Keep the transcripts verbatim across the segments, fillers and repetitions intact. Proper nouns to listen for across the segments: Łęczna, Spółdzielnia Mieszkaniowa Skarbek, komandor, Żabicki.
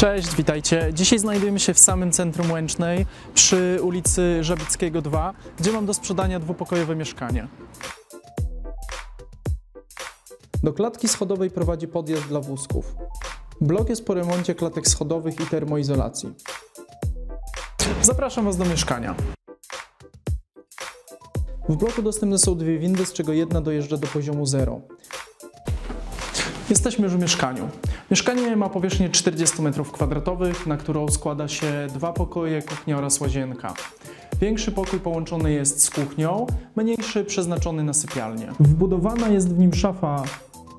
Cześć, witajcie. Dzisiaj znajdujemy się w samym centrum Łęcznej, przy ulicy Żabickiego dwa, gdzie mam do sprzedania dwupokojowe mieszkanie. Do klatki schodowej prowadzi podjazd dla wózków. Blok jest po remoncie klatek schodowych i termoizolacji. Zapraszam Was do mieszkania. W bloku dostępne są dwie windy, z czego jedna dojeżdża do poziomu zero. Jesteśmy już w mieszkaniu. Mieszkanie ma powierzchnię czterdzieści metrów kwadratowych, na którą składa się dwa pokoje, kuchnia oraz łazienka. Większy pokój połączony jest z kuchnią, mniejszy przeznaczony na sypialnię. Wbudowana jest w nim szafa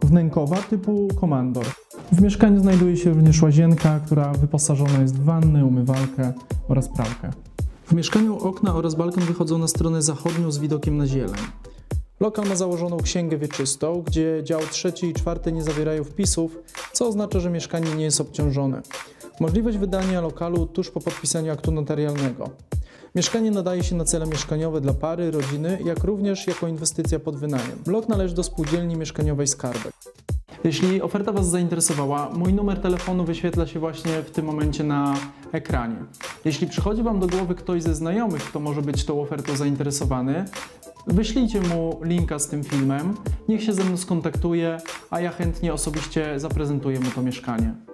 wnękowa typu komandor. W mieszkaniu znajduje się również łazienka, która wyposażona jest w wannę, umywalkę oraz pralkę. W mieszkaniu okna oraz balkon wychodzą na stronę zachodnią z widokiem na zieleń. Lokal ma założoną księgę wieczystą, gdzie dział trzeci i czwarty nie zawierają wpisów, co oznacza, że mieszkanie nie jest obciążone. Możliwość wydania lokalu tuż po podpisaniu aktu notarialnego. Mieszkanie nadaje się na cele mieszkaniowe dla pary, rodziny, jak również jako inwestycja pod wynajem. Blok należy do Spółdzielni Mieszkaniowej Skarbek. Jeśli oferta Was zainteresowała, mój numer telefonu wyświetla się właśnie w tym momencie na ekranie. Jeśli przychodzi Wam do głowy ktoś ze znajomych, kto może być tą ofertą zainteresowany, wyślijcie mu linka z tym filmem, niech się ze mną skontaktuje, a ja chętnie osobiście zaprezentuję mu to mieszkanie.